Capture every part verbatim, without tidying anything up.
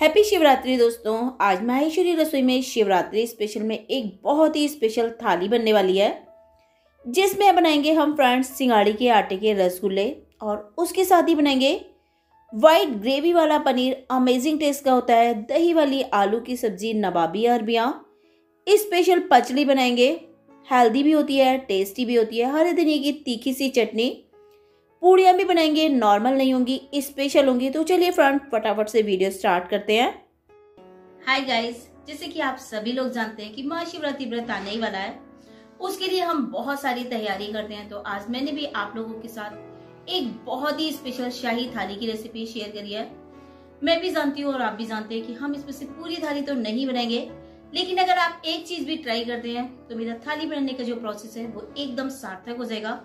Happy Shivratri दोस्तों। आज माहेश्वरी रसोई में शिवरात्रि स्पेशल में एक बहुत ही स्पेशल थाली बनने वाली है, जिसमें बनाएंगे हम फ्रेंड्स सिंगाड़ी के आटे के रसगुल्ले और उसके साथ ही बनाएंगे वाइट ग्रेवी वाला पनीर, अमेजिंग टेस्ट का होता है। दही वाली आलू की सब्जी नबाबी अरबियाँ, स्पेशल पचली बनाएंगे, हेल्दी भी होती है, टेस्टी भी होती है। हरे धनिये की तीखी सी चटनी, पूड़ियाँ भी बनाएंगे, नॉर्मल नहीं होंगी, स्पेशल होंगी। तो चलिए फ्रेंड फटाफट से वीडियो स्टार्ट करते हैं। हाय गाइस, जैसे कि आप सभी लोग जानते हैं कि महाशिवरात्रि व्रत आने ही वाला है, उसके लिए हम बहुत सारी तैयारी करते हैं। तो आज मैंने भी आप लोगों के साथ एक बहुत ही स्पेशल शाही थाली की रेसिपी शेयर करी है। मैं भी जानती हूँ और आप भी जानते हैं कि हम इसमें से पूरी थाली तो नहीं बनाएंगे, लेकिन अगर आप एक चीज भी ट्राई करते हैं तो मेरा थाली बनाने का जो प्रोसेस है वो एकदम सार्थक हो जाएगा।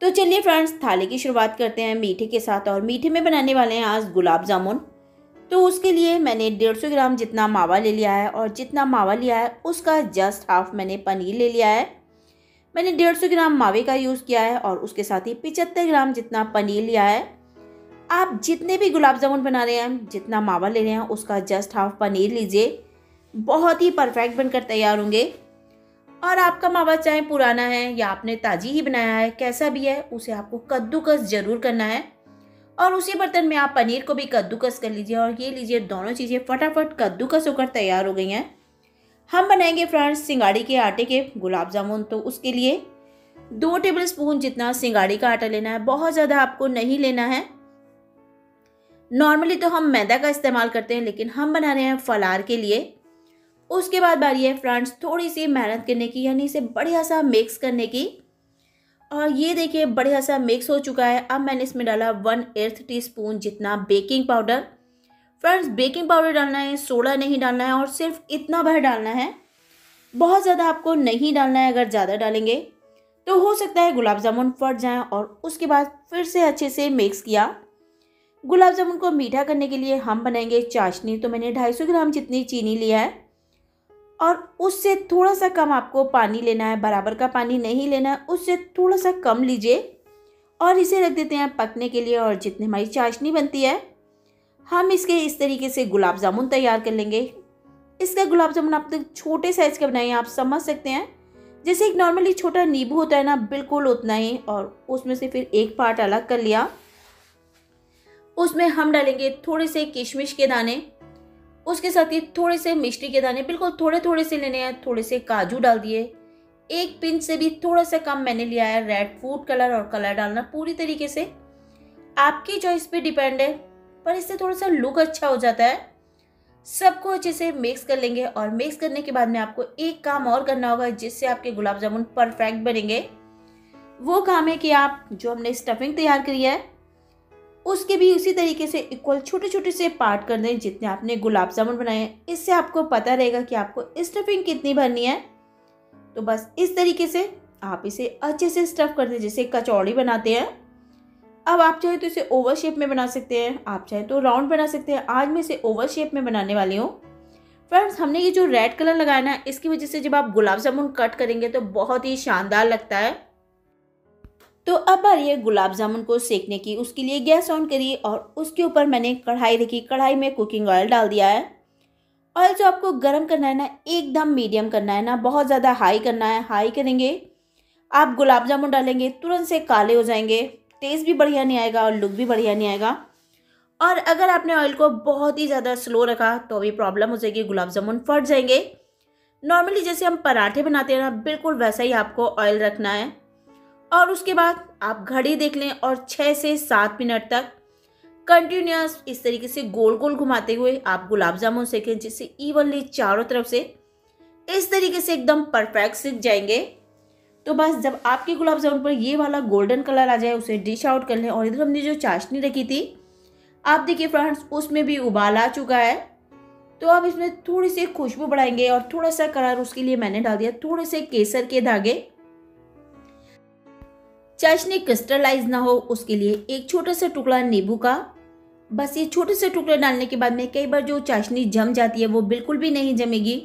तो चलिए फ्रेंड्स थाली की शुरुआत करते हैं मीठे के साथ, और मीठे में बनाने वाले हैं आज गुलाब जामुन। तो उसके लिए मैंने डेढ़ सौ ग्राम जितना मावा ले लिया है, और जितना मावा लिया है उसका जस्ट हाफ मैंने पनीर ले लिया है। मैंने डेढ़ सौ ग्राम मावे का यूज़ किया है और उसके साथ ही पचहत्तर ग्राम जितना पनीर लिया है। आप जितने भी गुलाब जामुन बना रहे हैं, जितना मावा ले रहे हैं उसका जस्ट हाफ पनीर लीजिए, बहुत ही परफेक्ट बनकर तैयार होंगे। और आपका मावा चाहे पुराना है या आपने ताज़ी ही बनाया है, कैसा भी है उसे आपको कद्दूकस जरूर करना है। और उसी बर्तन में आप पनीर को भी कद्दूकस कर लीजिए, और ये लीजिए दोनों चीज़ें फटाफट कद्दूकस होकर तैयार हो गई हैं। हम बनाएंगे फ्रेंड्स सिंगाड़ी के आटे के गुलाब जामुन। तो उसके लिए दो टेबल स्पून जितना सिंगाड़ी का आटा लेना है, बहुत ज़्यादा आपको नहीं लेना है। नॉर्मली तो हम मैदा का इस्तेमाल करते हैं, लेकिन हम बना रहे हैं फलाहार के लिए। उसके बाद बारी है फ्रेंड्स थोड़ी सी मेहनत करने की, यानी इसे बढ़िया सा मिक्स करने की। और ये देखिए बढ़िया सा मिक्स हो चुका है। अब मैंने इसमें डाला वन एर्थ टीस्पून जितना baking powder. Friends baking powder डालना है, सोडा नहीं डालना है, और सिर्फ इतना भर डालना है, बहुत ज़्यादा आपको नहीं डालना है। अगर ज़्यादा डालेंगे तो हो सकता है गुलाब जामुन फट जाएँ। और उसके बाद फिर से अच्छे से मिक्स किया। गुलाब जामुन को मीठा करने के लिए हम बनाएंगे चाशनी। तो मैंने ढाई सौ ग्राम जितनी चीनी लिया है, और उससे थोड़ा सा कम आपको पानी लेना है, बराबर का पानी नहीं लेना है, उससे थोड़ा सा कम लीजिए। और इसे रख देते हैं पकने के लिए। और जितनी हमारी चाशनी बनती है हम इसके इस तरीके से गुलाब जामुन तैयार कर लेंगे। इसका गुलाब जामुन आप तक छोटे साइज़ का बनाइए, आप समझ सकते हैं जैसे एक नॉर्मली छोटा नींबू होता है ना, बिल्कुल उतना ही। और उसमें से फिर एक पार्ट अलग कर लिया। उसमें हम डालेंगे थोड़े से किशमिश के दाने, उसके साथ ही थोड़े से मिश्री के दाने, बिल्कुल थोड़े थोड़े से लेने हैं। थोड़े से काजू डाल दिए, एक पिंच से भी थोड़ा सा कम मैंने लिया है रेड फूड कलर। और कलर डालना पूरी तरीके से आपकी चॉइस पे डिपेंड है, पर इससे थोड़ा सा लुक अच्छा हो जाता है। सबको अच्छे से मिक्स कर लेंगे। और मिक्स करने के बाद में आपको एक काम और करना होगा, जिससे आपके गुलाब जामुन परफेक्ट बनेंगे। वो काम है कि आप जो हमने स्टफिंग तैयार करी है उसके भी उसी तरीके से इक्वल छोटे छोटे से पार्ट कर दें जितने आपने गुलाब जामुन बनाए हैं। इससे आपको पता रहेगा कि आपको स्टफिंग कितनी भरनी है। तो बस इस तरीके से आप इसे अच्छे से स्टफ़ कर दें, जैसे कचौड़ी बनाते हैं। अब आप चाहे तो इसे ओवल शेप में बना सकते हैं, आप चाहे तो राउंड बना सकते हैं। आज मैं इसे ओवल शेप में बनाने वाली हूँ। फ्रेंड्स हमने ये जो रेड कलर लगाया ना, इसकी वजह से जब आप गुलाब जामुन कट करेंगे तो बहुत ही शानदार लगता है। तो अब बारी है गुलाब जामुन को सेकने की। उसके लिए गैस ऑन करिए, और उसके ऊपर मैंने कढ़ाई रखी। कढ़ाई में कुकिंग ऑयल डाल दिया है। ऑयल जो आपको गर्म करना है ना, एकदम मीडियम करना है ना, बहुत ज़्यादा हाई करना है। हाई करेंगे आप गुलाब जामुन डालेंगे तुरंत से काले हो जाएंगे, टेस्ट भी बढ़िया नहीं आएगा और लुक भी बढ़िया नहीं आएगा। और अगर आपने ऑयल को बहुत ही ज़्यादा स्लो रखा तो भी प्रॉब्लम हो जाएगी, गुलाब जामुन फट जाएंगे। नॉर्मली जैसे हम पराठे बनाते हैं ना, बिल्कुल वैसा ही आपको ऑयल रखना है। और उसके बाद आप घड़ी देख लें और छः से सात मिनट तक कंटिन्यूस इस तरीके से गोल गोल घुमाते हुए आप गुलाब जामुन सेकें, जिससे इवनली चारों तरफ से इस तरीके से एकदम परफेक्ट सिक जाएंगे। तो बस जब आपके गुलाब जामुन पर ये वाला गोल्डन कलर आ जाए उसे डिश आउट कर लें। और इधर हमने जो चाशनी रखी थी आप देखिए फ्रेंड्स उसमें भी उबाल आ चुका है। तो अब इसमें थोड़ी सी खुशबू बढ़ाएंगे और थोड़ा सा कलर, उसके लिए मैंने डाल दिया थोड़े से केसर के धागे। चाशनी क्रिस्टलाइज ना हो उसके लिए एक छोटा सा टुकड़ा नींबू का, बस ये छोटे से टुकड़े डालने के बाद में कई बार जो चाशनी जम जाती है वो बिल्कुल भी नहीं जमेगी।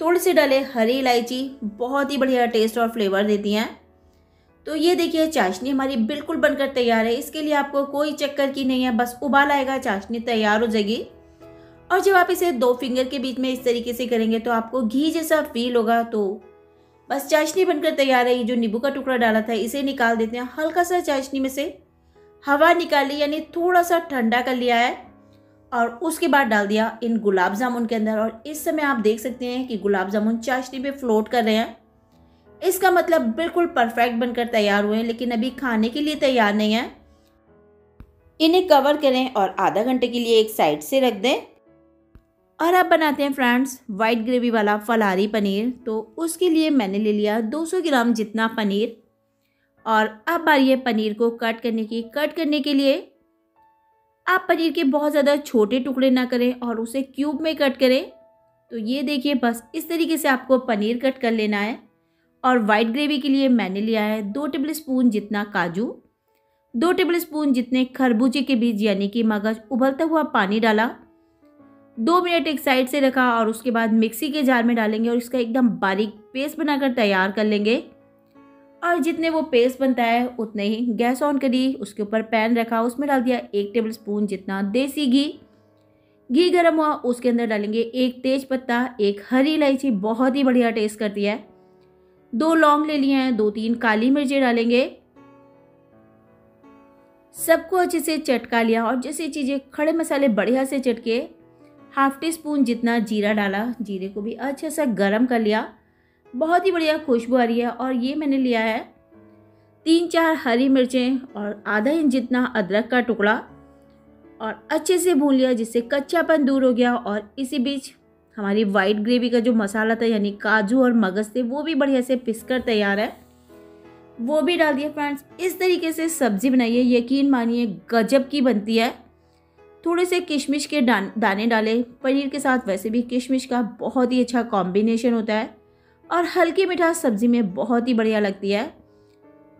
थोड़े से डाले हरी इलायची, बहुत ही बढ़िया टेस्ट और फ्लेवर देती हैं। तो ये देखिए चाशनी हमारी बिल्कुल बनकर तैयार है। इसके लिए आपको कोई चक्कर की नहीं है, बस उबाल आएगा चाशनी तैयार हो जाएगी। और जब आप इसे दो फिंगर के बीच में इस तरीके से करेंगे तो आपको घी जैसा फील होगा। तो बस चाशनी बनकर तैयार है। ये जो नींबू का टुकड़ा डाला था इसे निकाल देते हैं। हल्का सा चाशनी में से हवा निकाली यानी थोड़ा सा ठंडा कर लिया है और उसके बाद डाल दिया इन गुलाब जामुन के अंदर। और इस समय आप देख सकते हैं कि गुलाब जामुन चाशनी पे फ्लोट कर रहे हैं। इसका मतलब बिल्कुल परफेक्ट बनकर तैयार हुए हैं, लेकिन अभी खाने के लिए तैयार नहीं है। इन्हें कवर करें और आधा घंटे के लिए एक साइड से रख दें। और अब बनाते हैं फ्रेंड्स वाइट ग्रेवी वाला फलारी पनीर। तो उसके लिए मैंने ले लिया दो सौ ग्राम जितना पनीर। और अब बारी है पनीर को कट करने की। कट करने के लिए आप पनीर के बहुत ज़्यादा छोटे टुकड़े ना करें और उसे क्यूब में कट करें। तो ये देखिए बस इस तरीके से आपको पनीर कट कर लेना है। और वाइट ग्रेवी के लिए मैंने लिया है दो टेबलस्पून जितना काजू, दो टेबलस्पून जितने खरबूजे के बीज यानी कि मगज, उबलता हुआ पानी डाला, दो मिनट एक साइड से रखा और उसके बाद मिक्सी के जार में डालेंगे और इसका एकदम बारीक पेस्ट बनाकर तैयार कर लेंगे। और जितने वो पेस्ट बनता है उतने ही गैस ऑन करी, उसके ऊपर पैन रखा, उसमें डाल दिया एक टेबलस्पून जितना देसी घी। घी गर्म हुआ, उसके अंदर डालेंगे एक तेज पत्ता, एक हरी इलायची, बहुत ही बढ़िया टेस्ट करती है, दो लौंग ले लिए हैं, दो तीन काली मिर्चें डालेंगे। सबको अच्छे से चटका लिया और जैसे चीज़ें खड़े मसाले बढ़िया से चटके, हाफ टी स्पून जितना जीरा डाला, जीरे को भी अच्छा सा गर्म कर लिया, बहुत ही बढ़िया खुशबू आ रही है। और ये मैंने लिया है तीन चार हरी मिर्चें और आधा इंच जितना अदरक का टुकड़ा और अच्छे से भून लिया जिससे कच्चापन दूर हो गया। और इसी बीच हमारी वाइट ग्रेवी का जो मसाला था यानी काजू और मगज थे वो भी बढ़िया से पिसकर तैयार है, वो भी डाल दिया। फ्रेंड्स इस तरीके से सब्ज़ी बनाइए, यकीन मानिए गजब की बनती है। थोड़े से किशमिश के दाने डालें, पनीर के साथ वैसे भी किशमिश का बहुत ही अच्छा कॉम्बिनेशन होता है और हल्की मिठास सब्ज़ी में बहुत ही बढ़िया लगती है।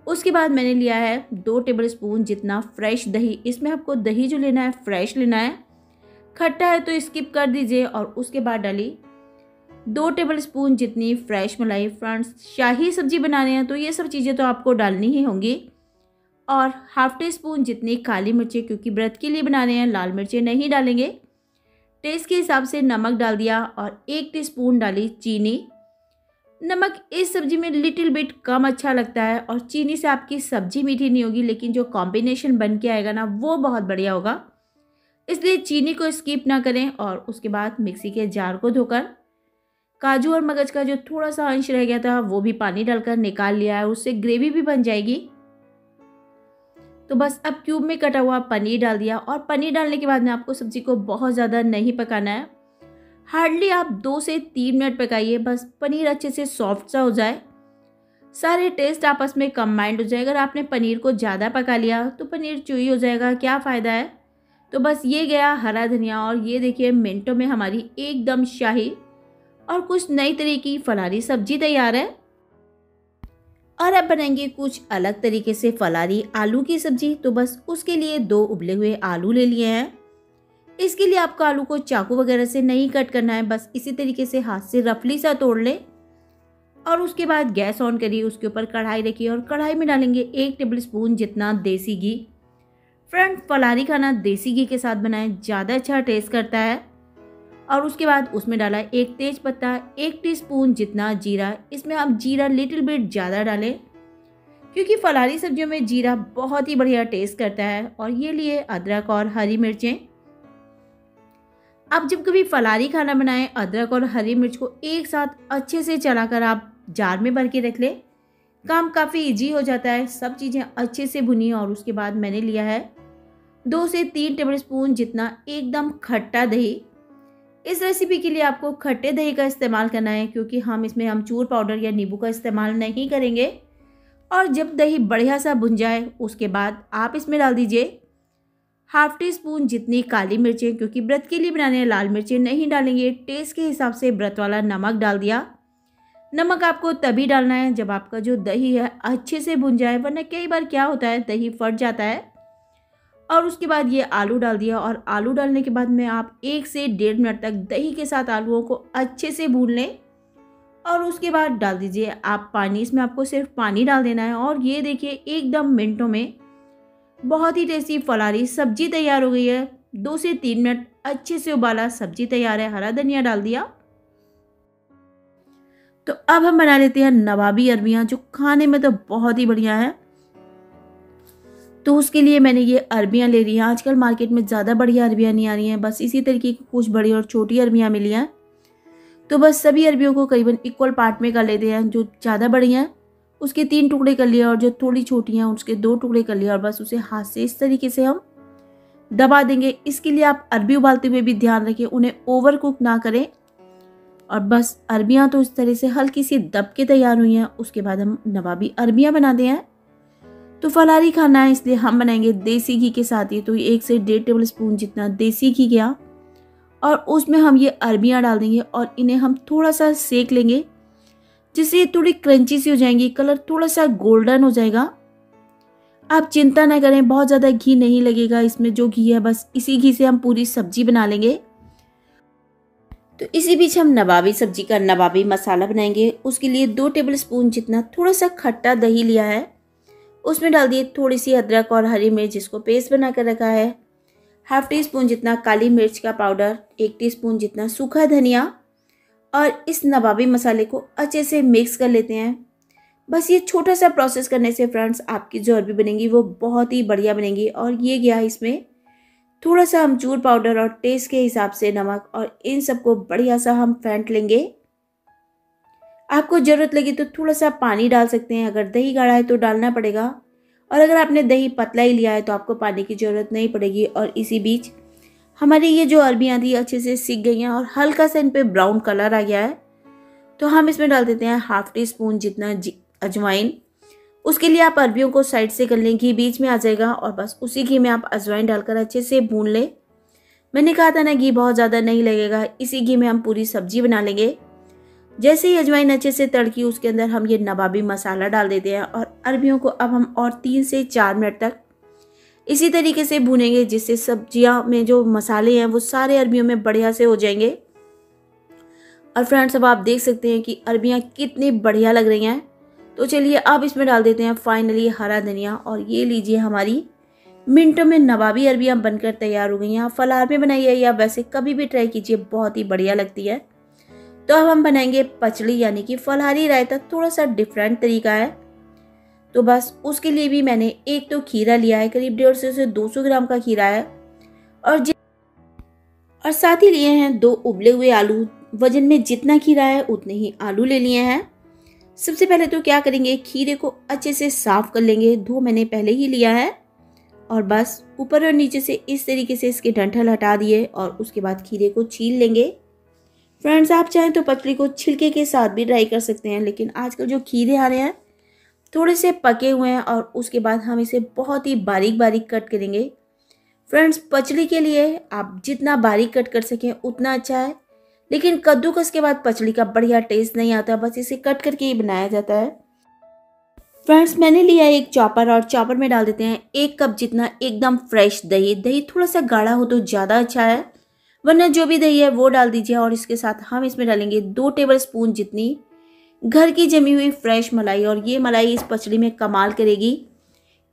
उसके बाद मैंने लिया है दो टेबलस्पून जितना फ्रेश दही। इसमें आपको दही जो लेना है फ्रेश लेना है, खट्टा है तो स्किप कर दीजिए। और उसके बाद डाली दो टेबलस्पून जितनी फ्रेश मलाई। फ्रेंड्स शाही सब्जी बनाने हैं तो ये सब चीज़ें तो आपको डालनी ही होंगी। और हाफ टी स्पून जितनी काली मिर्चें, क्योंकि व्रत के लिए बना रहे हैं लाल मिर्चें नहीं डालेंगे। टेस्ट के हिसाब से नमक डाल दिया और एक टीस्पून डाली चीनी। नमक इस सब्जी में लिटिल बिट कम अच्छा लगता है और चीनी से आपकी सब्जी मीठी नहीं होगी, लेकिन जो कॉम्बिनेशन बन के आएगा ना वो बहुत बढ़िया होगा, इसलिए चीनी को स्किप ना करें। और उसके बाद मिक्सी के जार को धोकर काजू और मगज का जो थोड़ा सा अंश रह गया था वो भी पानी डालकर निकाल लिया है, उससे ग्रेवी भी बन जाएगी। तो बस अब क्यूब में कटा हुआ पनीर डाल दिया और पनीर डालने के बाद में आपको सब्जी को बहुत ज़्यादा नहीं पकाना है, हार्डली आप दो से तीन मिनट पकाइए, बस पनीर अच्छे से सॉफ्ट सा हो जाए, सारे टेस्ट आपस में कंबाइंड हो जाए। अगर आपने पनीर को ज़्यादा पका लिया तो पनीर चूई हो जाएगा, क्या फ़ायदा है। तो बस ये गया हरा धनिया। और ये देखिए मिनटों में हमारी एकदम शाही और कुछ नई तरह की फलारी सब्जी तैयार है। और अब बनाएंगे कुछ अलग तरीके से फलारी आलू की सब्जी। तो बस उसके लिए दो उबले हुए आलू ले लिए हैं। इसके लिए आपको आलू को चाकू वगैरह से नहीं कट करना है, बस इसी तरीके से हाथ से रफली सा तोड़ लें। और उसके बाद गैस ऑन करिए, उसके ऊपर कढ़ाई रखिए और कढ़ाई में डालेंगे एक टेबलस्पून जितना देसी घी। फ्रेंड फलारी खाना देसी घी के साथ बनाएं, ज़्यादा अच्छा टेस्ट करता है। और उसके बाद उसमें डाला एक तेज पत्ता, एक टीस्पून जितना जीरा। इसमें आप जीरा लिटिल बिट ज़्यादा डालें क्योंकि फलारी सब्जियों में जीरा बहुत ही बढ़िया टेस्ट करता है। और ये लिए अदरक और हरी मिर्चें। आप जब कभी फलारी खाना बनाएं अदरक और हरी मिर्च को एक साथ अच्छे से चलाकर आप जार में भर के रख लें, काम काफ़ी इजी हो जाता है। सब चीज़ें अच्छे से भुनी और उसके बाद मैंने लिया है दो से तीन टेबलस्पून जितना एकदम खट्टा दही। इस रेसिपी के लिए आपको खट्टे दही का इस्तेमाल करना है क्योंकि हम इसमें अमचूर पाउडर या नींबू का इस्तेमाल नहीं करेंगे। और जब दही बढ़िया सा भुन जाए उसके बाद आप इसमें डाल दीजिए हाफ टी स्पून जितनी काली मिर्चें, क्योंकि व्रत के लिए बनाने हैं लाल मिर्चें नहीं डालेंगे। टेस्ट के हिसाब से व्रत वाला नमक डाल दिया। नमक आपको तभी डालना है जब आपका जो दही है अच्छे से भुन जाए, वरना कई बार क्या होता है दही फट जाता है। और उसके बाद ये आलू डाल दिया और आलू डालने के बाद में आप एक से डेढ़ मिनट तक दही के साथ आलूओं को अच्छे से भून लें। और उसके बाद डाल दीजिए आप पानी, इसमें आपको सिर्फ पानी डाल देना है। और ये देखिए एकदम मिनटों में बहुत ही टेस्टी फलारी सब्जी तैयार हो गई है। दो से तीन मिनट अच्छे से उबाला, सब्जी तैयार है, हरा धनिया डाल दिया। तो अब हम बना लेते हैं नबाबी अरबियाँ, जो खाने में तो बहुत ही बढ़िया है। तो उसके लिए मैंने ये अरबियाँ ले ली हैं। आजकल मार्केट में ज़्यादा बढ़िया अरबियाँ नहीं आ रही हैं, बस इसी तरीके की कुछ बड़ी और छोटी अरबियाँ मिली हैं। तो बस सभी अरबियों को करीबन इक्वल पार्ट में कर लेते हैं। जो ज़्यादा बड़ी हैं उसके तीन टुकड़े कर लिए और जो थोड़ी छोटी हैं उसके दो टुकड़े कर लिए, और बस उसे हाथ से इस तरीके से हम दबा देंगे। इसके लिए आप अरबी उबालते हुए भी ध्यान रखें, उन्हें ओवर कुक ना करें। और बस अरबियाँ तो इस तरह से हल्की सी दब के तैयार हुई हैं। उसके बाद हम नबाबी अरबियाँ बनाते हैं। तो फलाहारी खाना है, इसलिए हम बनाएंगे देसी घी के साथ ही। तो ये एक से डेढ़ टेबल स्पून जितना देसी घी गया और उसमें हम ये अरबियाँ डाल देंगे और इन्हें हम थोड़ा सा सेक लेंगे, जिससे ये थोड़ी क्रंची सी हो जाएंगी, कलर थोड़ा सा गोल्डन हो जाएगा। आप चिंता ना करें, बहुत ज़्यादा घी नहीं लगेगा इसमें। जो घी है बस इसी घी से हम पूरी सब्जी बना लेंगे। तो इसी बीच हम नबाबी सब्जी का नबाबी मसाला बनाएंगे। उसके लिए दो टेबल स्पून जितना थोड़ा सा खट्टा दही लिया है, उसमें डाल दिए थोड़ी सी अदरक और हरी मिर्च जिसको पेस्ट बना कर रखा है, हाफ टी स्पून जितना काली मिर्च का पाउडर, एक टीस्पून जितना सूखा धनिया, और इस नबाबी मसाले को अच्छे से मिक्स कर लेते हैं। बस ये छोटा सा प्रोसेस करने से फ्रेंड्स आपकी जो अरबी बनेगी वो बहुत ही बढ़िया बनेगी। और ये गया इसमें थोड़ा सा अमचूर पाउडर और टेस्ट के हिसाब से नमक, और इन सबको बढ़िया सा हम फेंट लेंगे। आपको ज़रूरत लगी तो थोड़ा सा पानी डाल सकते हैं, अगर दही गाढ़ा है तो डालना पड़ेगा, और अगर आपने दही पतला ही लिया है तो आपको पानी की ज़रूरत नहीं पड़ेगी। और इसी बीच हमारी ये जो अरबियाँ थी अच्छे से सीख गई हैं और हल्का सा इन पर ब्राउन कलर आ गया है। तो हम इसमें डाल देते हैं हाफ टी स्पून जितना अजवाइन। उसके लिए आप अरबियों को साइड से कर लें, घी बीच में आ जाएगा, और बस उसी घी में आप अजवाइन डालकर अच्छे से भून लें। मैंने कहा था ना घी बहुत ज़्यादा नहीं लगेगा, इसी घी में हम पूरी सब्जी बना लेंगे। जैसे ही अजवाइन अच्छे से तड़की, उसके अंदर हम ये नबाबी मसाला डाल देते हैं और अरबियों को अब हम और तीन से चार मिनट तक इसी तरीके से भूनेंगे, जिससे सब्जियां में जो मसाले हैं वो सारे अरबियों में बढ़िया से हो जाएंगे। और फ्रेंड्स अब आप देख सकते हैं कि अरबियां कितनी बढ़िया लग रही हैं। तो चलिए अब इसमें डाल देते हैं फाइनली हरा धनिया, और ये लीजिए हमारी मिनटों में नबाबी अरबियाँ बनकर तैयार हो गई हैं। फलाहार में बनाइए या वैसे कभी भी ट्राई कीजिए, बहुत ही बढ़िया लगती है। तो अब हम बनाएंगे पचली, यानी कि फलाहारी रायता, थोड़ा सा डिफरेंट तरीका है। तो बस उसके लिए भी मैंने एक तो खीरा लिया है, करीब डेढ़ सौ से दो सौ ग्राम का खीरा है, और और साथ ही लिए हैं दो उबले हुए आलू। वजन में जितना खीरा है उतने ही आलू ले लिए हैं। सबसे पहले तो क्या करेंगे, खीरे को अच्छे से साफ कर लेंगे, धो मैंने पहले ही लिया है, और बस ऊपर और नीचे से इस तरीके से इसके डंठल हटा दिए और उसके बाद खीरे को छील लेंगे। फ्रेंड्स आप चाहें तो पचली को छिलके के साथ भी ट्राई कर सकते हैं, लेकिन आजकल जो खीरे आ रहे हैं थोड़े से पके हुए हैं, और उसके बाद हम इसे बहुत ही बारीक बारीक कट करेंगे। फ्रेंड्स पचली के लिए आप जितना बारीक कट कर सकें उतना अच्छा है, लेकिन कद्दूकस के बाद पचली का बढ़िया टेस्ट नहीं आता, बस इसे कट करके ही बनाया जाता है। फ्रेंड्स मैंने लिया एक चॉपर, और चॉपर में डाल देते हैं एक कप जितना एकदम फ्रेश दही। दही थोड़ा सा गाढ़ा हो तो ज़्यादा अच्छा है, वरना जो भी दही है वो डाल दीजिए। और इसके साथ हम इसमें डालेंगे दो टेबल स्पून जितनी घर की जमी हुई फ्रेश मलाई, और ये मलाई इस पचली में कमाल करेगी।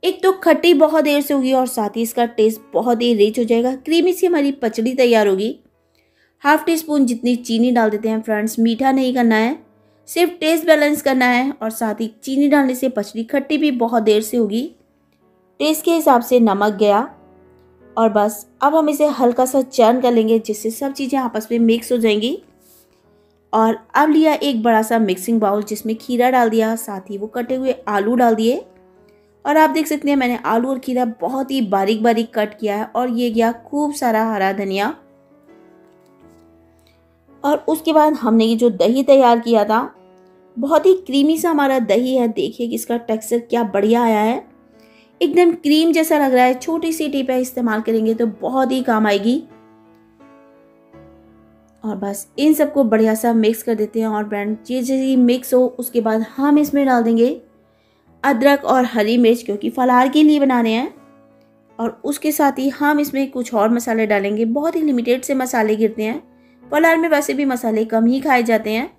एक तो खट्टी बहुत देर से होगी और साथ ही इसका टेस्ट बहुत ही रिच हो जाएगा। क्रीमी सी हमारी पचली तैयार होगी। हाफ टी स्पून जितनी चीनी डाल देते हैं। फ्रेंड्स मीठा नहीं करना है, सिर्फ टेस्ट बैलेंस करना है, और साथ ही चीनी डालने से पचली खट्टी भी बहुत देर से होगी। टेस्ट के हिसाब से नमक गया, और बस अब हम इसे हल्का सा चर्न कर लेंगे, जिससे सब चीज़ें आपस में मिक्स हो जाएंगी। और अब लिया एक बड़ा सा मिक्सिंग बाउल, जिसमें खीरा डाल दिया, साथ ही वो कटे हुए आलू डाल दिए, और आप देख सकते हैं मैंने आलू और खीरा बहुत ही बारीक बारीक कट किया है। और ये गया खूब सारा हरा धनिया, और उसके बाद हमने ये जो दही तैयार किया था, बहुत ही क्रीमी सा हमारा दही है। देखिए कि इसका टेक्सचर क्या बढ़िया आया है, एकदम क्रीम जैसा लग रहा है। छोटी सी टिप है, इस्तेमाल करेंगे तो बहुत ही काम आएगी। और बस इन सबको बढ़िया सा मिक्स कर देते हैं, और ब्रांड जैसे ही मिक्स हो उसके बाद हम इसमें डाल देंगे अदरक और हरी मिर्च, क्योंकि फलाहार के लिए बनाने हैं। और उसके साथ ही हम इसमें कुछ और मसाले डालेंगे, बहुत ही लिमिटेड से मसाले गिरते हैं, फलाहार में वैसे भी मसाले कम ही खाए जाते हैं।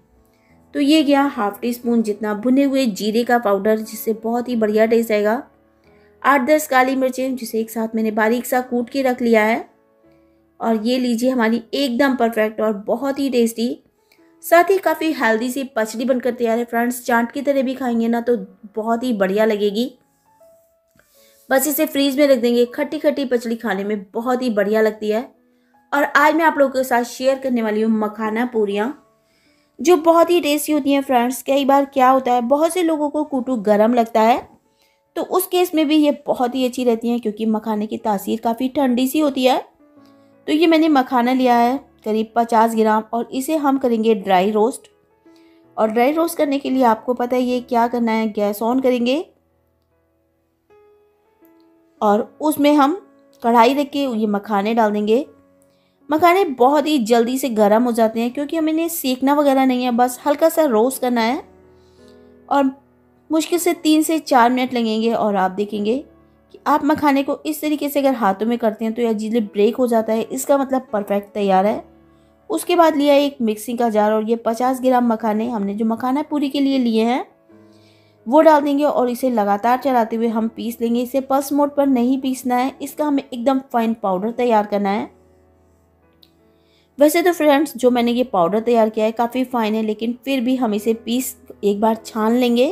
तो ये गया हाफ टी स्पून जितना भुने हुए जीरे का पाउडर, जिससे बहुत ही बढ़िया टेस्ट आएगा। आठ दस काली मिर्चें, जिसे एक साथ मैंने बारीक सा कूट के रख लिया है, और ये लीजिए हमारी एकदम परफेक्ट और बहुत ही टेस्टी, साथ ही काफ़ी हेल्दी सी पचली बनकर तैयार है फ्रेंड्स। चाट की तरह भी खाएंगे ना तो बहुत ही बढ़िया लगेगी। बस इसे फ्रीज में रख देंगे। खट्टी खट्टी पचली खाने में बहुत ही बढ़िया लगती है। और आज मैं आप लोगों के साथ शेयर करने वाली हूँ मखाना पूरियाँ, जो बहुत ही टेस्टी होती हैं फ्रेंड्स। कई बार क्या होता है, बहुत से लोगों को कुटू गर्म लगता है, तो उस केस में भी ये बहुत ही अच्छी रहती हैं, क्योंकि मखाने की तासीर काफ़ी ठंडी सी होती है। तो ये मैंने मखाना लिया है करीब पचास ग्राम, और इसे हम करेंगे ड्राई रोस्ट। और ड्राई रोस्ट करने के लिए आपको पता है ये क्या करना है, गैस ऑन करेंगे और उसमें हम कढ़ाई रख के ये मखाने डाल देंगे। मखाने बहुत ही जल्दी से गर्म हो जाते हैं, क्योंकि हमें इन्हें सेकना वगैरह नहीं है, बस हल्का सा रोस्ट करना है। और मुश्किल से तीन से चार मिनट लगेंगे। और आप देखेंगे कि आप मखाने को इस तरीके से अगर हाथों में करते हैं तो यह जिले ब्रेक हो जाता है, इसका मतलब परफेक्ट तैयार है। उसके बाद लिया एक मिक्सिंग का जार और ये पचास ग्राम मखाने हमने जो मखाना पूरी के लिए लिए हैं वो डाल देंगे और इसे लगातार चलाते हुए हम पीस लेंगे। इसे पल्स मोड पर नहीं पीसना है, इसका हमें एकदम फाइन पाउडर तैयार करना है। वैसे तो फ्रेंड्स जो मैंने ये पाउडर तैयार किया है काफ़ी फाइन है, लेकिन फिर भी हम इसे पीस एक बार छान लेंगे।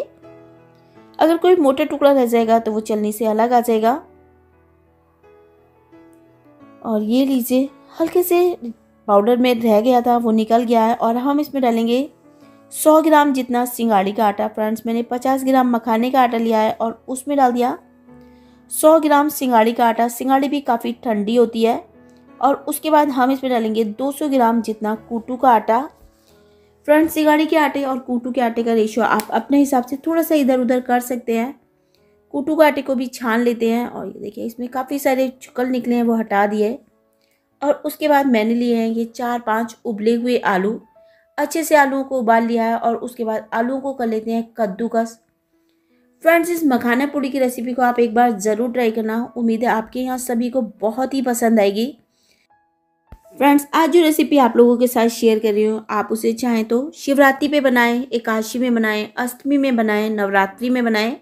अगर कोई मोटा टुकड़ा रह जाएगा तो वो चलनी से अलग आ जाएगा। और ये लीजिए, हल्के से पाउडर में रह गया था वो निकल गया है। और हम इसमें डालेंगे सौ ग्राम जितना सिंगाड़ी का आटा। फ्रेंड्स मैंने पचास ग्राम मखाने का आटा लिया है और उसमें डाल दिया सौ ग्राम सिंगाड़ी का आटा। सिंगाड़ी भी काफ़ी ठंडी होती है। और उसके बाद हम इसमें डालेंगे दो सौ ग्राम जितना कुटू का आटा। फ्रेंड्स सिंगाड़ी के आटे और कुटू के आटे का रेशियो आप अपने हिसाब से थोड़ा सा इधर उधर कर सकते हैं। कुटू के आटे को भी छान लेते हैं। और ये देखिए इसमें काफ़ी सारे चुकल निकले हैं, वो हटा दिए। और उसके बाद मैंने लिए हैं ये चार पांच उबले हुए आलू। अच्छे से आलूओं को उबाल लिया है और उसके बाद आलूओं को कर लेते हैं कद्दूकस। फ्रेंड्स इस मखाना पूरी की रेसिपी को आप एक बार ज़रूर ट्राई करना। उम्मीद है आपके यहाँ सभी को बहुत ही पसंद आएगी। फ्रेंड्स आज जो रेसिपी आप लोगों के साथ शेयर कर रही हूँ, आप उसे चाहें तो शिवरात्रि पे बनाएं, एकादशी में बनाएं, अष्टमी में बनाएं, नवरात्रि में बनाएं,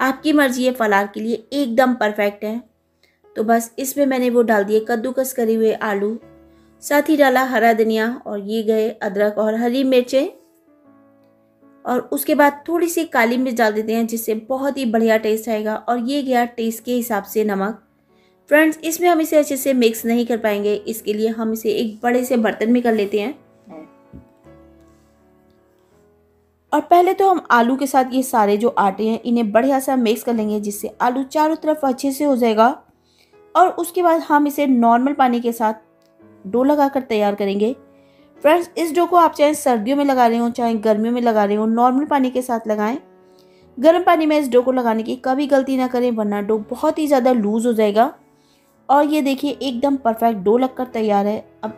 आपकी मर्जी है। फलाहार के लिए एकदम परफेक्ट है। तो बस इसमें मैंने वो डाल दिए कद्दूकस करे हुए आलू, साथ ही डाला हरा धनिया और ये गए अदरक और हरी मिर्चें। और उसके बाद थोड़ी सी काली मिर्च डाल देते हैं, जिससे बहुत ही बढ़िया टेस्ट आएगा। और ये गया टेस्ट के हिसाब से नमक। फ्रेंड्स इसमें हम इसे अच्छे से मिक्स नहीं कर पाएंगे, इसके लिए हम इसे एक बड़े से बर्तन में कर लेते हैं। और पहले तो हम आलू के साथ ये सारे जो आटे हैं इन्हें बढ़िया सा मिक्स कर लेंगे, जिससे आलू चारों तरफ अच्छे से हो जाएगा। और उसके बाद हम इसे नॉर्मल पानी के साथ डो लगाकर तैयार करेंगे। फ्रेंड्स इस डो को आप चाहे सर्दियों में लगा रहे हो, चाहे गर्मियों में लगा रहे हो, नॉर्मल पानी के साथ लगाएं। गर्म पानी में इस डो को लगाने की कभी गलती ना करें, वरना डो बहुत ही ज़्यादा लूज़ हो जाएगा। और ये देखिए एकदम परफेक्ट डो लगकर तैयार है। अब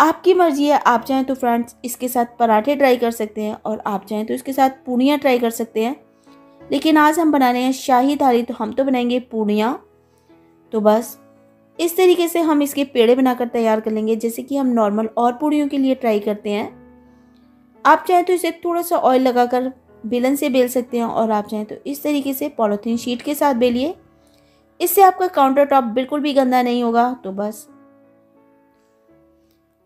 आपकी मर्जी है, आप चाहें तो फ्रेंड्स इसके साथ पराठे ट्राई कर सकते हैं और आप चाहें तो इसके साथ पूड़ियाँ ट्राई कर सकते हैं। लेकिन आज हम बना रहे हैं शाही थाली, तो हम तो बनाएंगे पूड़ियाँ। तो बस इस तरीके से हम इसके पेड़े बनाकर तैयार कर लेंगे, जैसे कि हम नॉर्मल और पूड़ियों के लिए ट्राई करते हैं। आप चाहें तो इसे थोड़ा सा ऑयल लगाकर बेलन से बेल सकते हैं और आप चाहें तो इस तरीके से पॉलीथीन शीट के साथ बेलिए। इससे आपका काउंटर टॉप बिल्कुल भी गंदा नहीं होगा। तो बस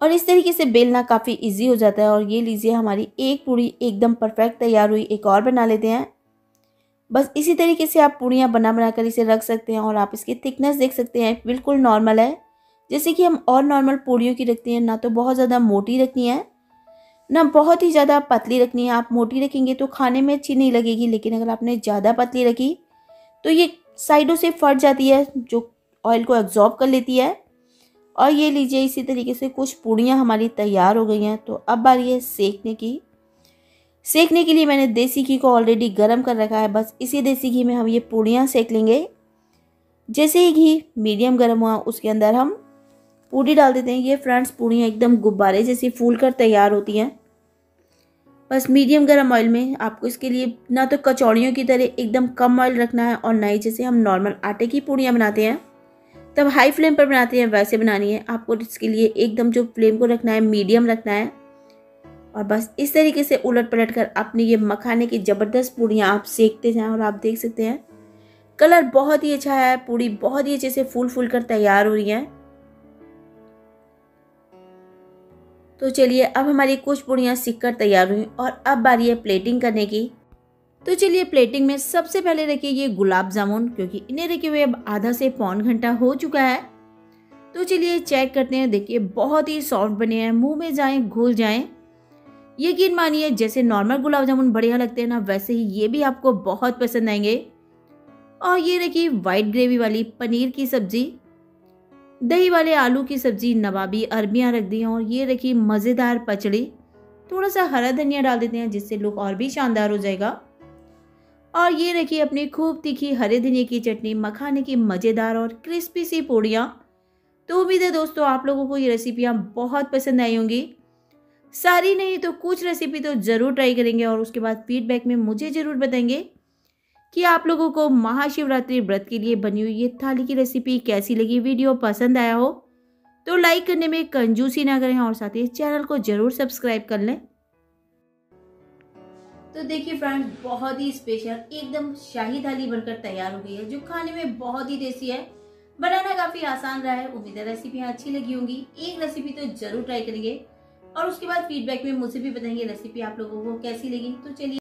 और इस तरीके से बेलना काफ़ी इजी हो जाता है। और ये लीजिए हमारी एक पूड़ी एकदम परफेक्ट तैयार हुई। एक और बना लेते हैं। बस इसी तरीके से आप पूड़ियाँ बना बना कर इसे रख सकते हैं। और आप इसकी थिकनेस देख सकते हैं, बिल्कुल नॉर्मल है, जैसे कि हम और नॉर्मल पूड़ियों की रखते हैं। ना तो बहुत ज़्यादा मोटी रखनी है ना बहुत ही ज़्यादा पतली रखनी है। आप मोटी रखेंगे तो खाने में अच्छी नहीं लगेगी, लेकिन अगर आपने ज़्यादा पतली रखी तो ये साइडों से फट जाती है, जो ऑयल को एब्जॉर्ब कर लेती है। और ये लीजिए इसी तरीके से कुछ पूड़ियाँ हमारी तैयार हो गई हैं। तो अब बारी है सेकने की। सेकने के लिए मैंने देसी घी को ऑलरेडी गर्म कर रखा है। बस इसी देसी घी में हम ये पूड़ियाँ सेक लेंगे। जैसे ही घी मीडियम गर्म हुआ उसके अंदर हम पूड़ी डाल देते हैं। ये फ्रेंड्स पूड़ियाँ एकदम गुब्बारे जैसी फूल कर तैयार होती हैं। बस मीडियम गर्म ऑयल में आपको इसके लिए ना तो कचौड़ियों की तरह एकदम कम ऑयल रखना है और ना ही जैसे हम नॉर्मल आटे की पूड़ियाँ बनाते हैं तब हाई फ्लेम पर बनाते हैं वैसे बनानी है। आपको इसके लिए एकदम जो फ्लेम को रखना है मीडियम रखना है। और बस इस तरीके से उलट पलट कर अपनी ये मखाने की ज़बरदस्त पूड़ियाँ आप सेकते जाएँ। और आप देख सकते हैं कलर बहुत ही अच्छा है, पूड़ी बहुत ही अच्छे से फूल फूल कर तैयार हो रही है। तो चलिए अब हमारी कुछ पूड़ियाँ सिककर तैयार हुई और अब बारी है प्लेटिंग करने की। तो चलिए प्लेटिंग में सबसे पहले रखिए ये गुलाब जामुन, क्योंकि इन्हें रखे हुए अब आधा से पौन घंटा हो चुका है। तो चलिए चेक करते हैं। देखिए बहुत ही सॉफ्ट बने हैं, मुंह में जाएं घुल जाएं। यकीन मानिए जैसे नॉर्मल गुलाब जामुन बढ़िया लगते हैं ना, वैसे ही ये भी आपको बहुत पसंद आएंगे। और ये रखिए वाइट ग्रेवी वाली पनीर की सब्जी, दही वाले आलू की सब्जी, नबाबी अरबियाँ रख दी हैं और ये रखी मज़ेदार पचली। थोड़ा सा हरा धनिया डाल देते हैं जिससे लुक और भी शानदार हो जाएगा। और ये रखिए अपनी खूब तीखी हरे धनिया की चटनी, मखाने की मज़ेदार और क्रिस्पी सी पूड़ियाँ। तो उम्मीद है दोस्तों आप लोगों को ये रेसिपियाँ बहुत पसंद आई होंगी। सारी नहीं तो कुछ रेसिपी तो ज़रूर ट्राई करेंगे और उसके बाद फीडबैक में मुझे ज़रूर बताएंगे कि आप लोगों को महाशिवरात्रि व्रत के लिए बनी हुई ये थाली की रेसिपी कैसी लगी। वीडियो पसंद आया हो तो लाइक करने में कंजूसी ना करें और साथ ही चैनल को ज़रूर सब्सक्राइब कर लें। तो देखिए फ्रेंड्स बहुत ही स्पेशल एकदम शाही थाली बनकर तैयार हो गई है, जो खाने में बहुत ही टेस्टी है। बनाना काफी आसान रहा है। उम्मीद है रेसिपियाँ अच्छी लगी होंगी। एक रेसिपी तो जरूर ट्राई करेंगे और उसके बाद फीडबैक में मुझे भी बताएंगे रेसिपी आप लोगों को कैसी लगी। तो चलिए